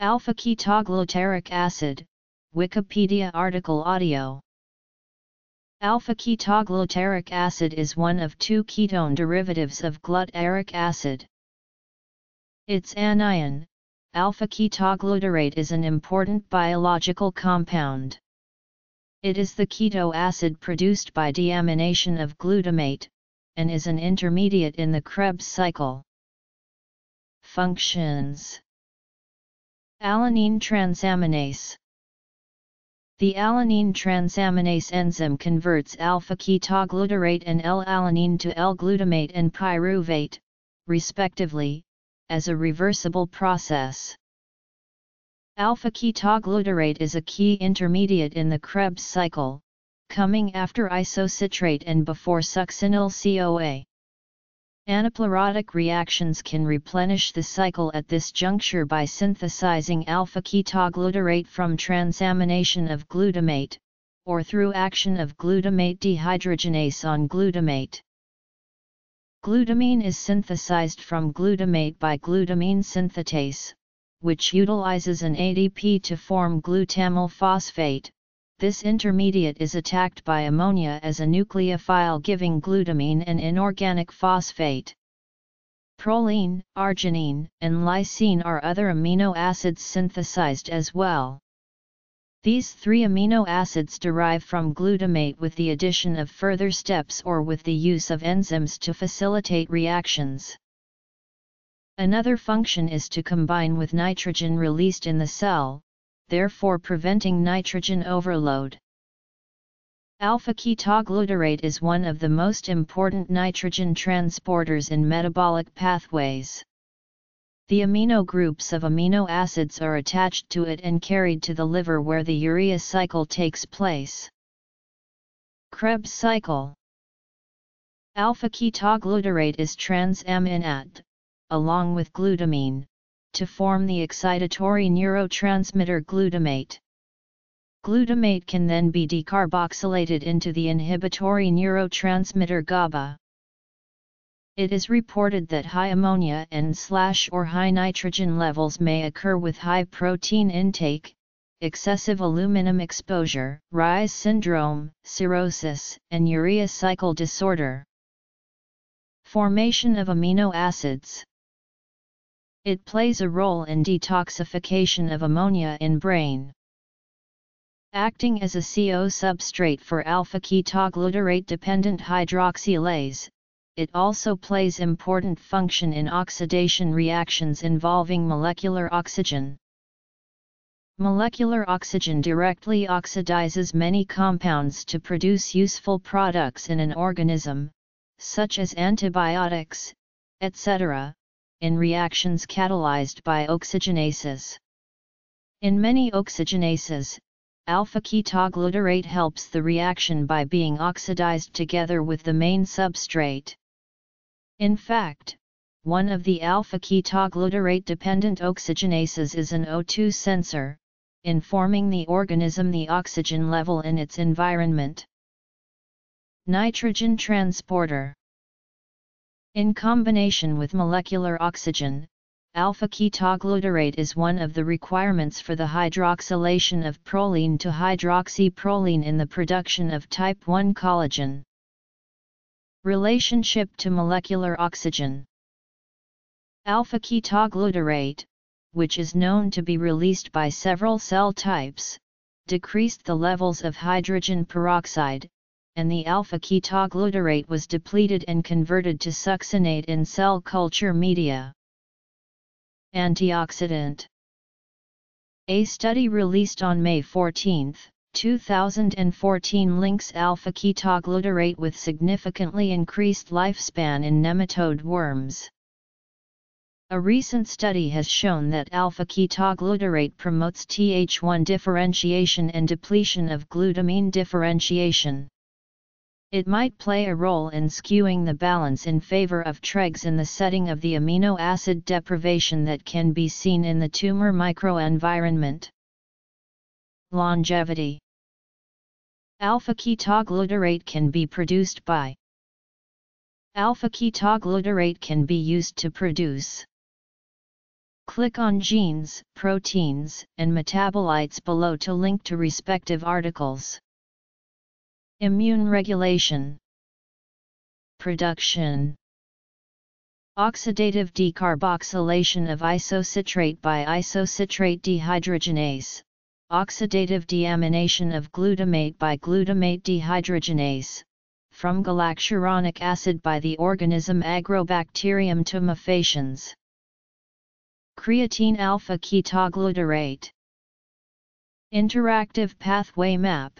Alpha ketoglutaric acid, Wikipedia article audio. Alpha ketoglutaric acid is one of two ketone derivatives of glutaric acid. Its anion, alpha ketoglutarate, is an important biological compound. It is the keto acid produced by deamination of glutamate, and is an intermediate in the Krebs cycle. Functions: alanine transaminase. The alanine transaminase enzyme converts alpha-ketoglutarate and L-alanine to L-glutamate and pyruvate, respectively, as a reversible process. Alpha-ketoglutarate is a key intermediate in the Krebs cycle, coming after isocitrate and before succinyl-CoA. Anaplerotic reactions can replenish the cycle at this juncture by synthesizing alpha-ketoglutarate from transamination of glutamate, or through action of glutamate dehydrogenase on glutamate. Glutamine is synthesized from glutamate by glutamine synthetase, which utilizes an ADP to form glutamyl phosphate. This intermediate is attacked by ammonia as a nucleophile, giving glutamine an inorganic phosphate. Proline, arginine, and lysine are other amino acids synthesized as well. These three amino acids derive from glutamate with the addition of further steps or with the use of enzymes to facilitate reactions. Another function is to combine with nitrogen released in the cell, therefore preventing nitrogen overload. Alpha-ketoglutarate is one of the most important nitrogen transporters in metabolic pathways. The amino groups of amino acids are attached to it and carried to the liver, where the urea cycle takes place. Krebs cycle. Alpha-ketoglutarate is transaminate, along with glutamine, to form the excitatory neurotransmitter glutamate. Glutamate can then be decarboxylated into the inhibitory neurotransmitter GABA. It is reported that high ammonia and/or high nitrogen levels may occur with high protein intake, excessive aluminum exposure, Reye's syndrome, cirrhosis, and urea cycle disorder. Formation of amino acids. It plays a role in detoxification of ammonia in brain. Acting as a CO substrate for alpha-ketoglutarate-dependent hydroxylase, it also plays important function in oxidation reactions involving molecular oxygen. Molecular oxygen directly oxidizes many compounds to produce useful products in an organism, such as antibiotics, etc., in reactions catalyzed by oxygenases. In many oxygenases, alpha-ketoglutarate helps the reaction by being oxidized together with the main substrate. In fact, one of the alpha-ketoglutarate-dependent oxygenases is an O2 sensor, informing the organism the oxygen level in its environment. Nitrogen transporter. In combination with molecular oxygen, alpha-ketoglutarate is one of the requirements for the hydroxylation of proline to hydroxyproline in the production of type 1 collagen. Relationship to molecular oxygen. Alpha-ketoglutarate, which is known to be released by several cell types, decreased the levels of hydrogen peroxide, and the alpha-ketoglutarate was depleted and converted to succinate in cell culture media. Antioxidant. A study released on May 14, 2014 links alpha-ketoglutarate with significantly increased lifespan in nematode worms. A recent study has shown that alpha-ketoglutarate promotes Th1 differentiation and depletion of glutamine differentiation. It might play a role in skewing the balance in favor of Tregs in the setting of the amino acid deprivation that can be seen in the tumor microenvironment. Longevity. Alpha-ketoglutarate can be produced by. Alpha-ketoglutarate can be used to produce Click on genes, proteins, and metabolites below to link to respective articles. Immune regulation. Production. Oxidative decarboxylation of isocitrate by isocitrate dehydrogenase, oxidative deamination of glutamate by glutamate dehydrogenase, from galacturonic acid by the organism Agrobacterium tumefaciens. Creatine alpha ketoglutarate. Interactive pathway map.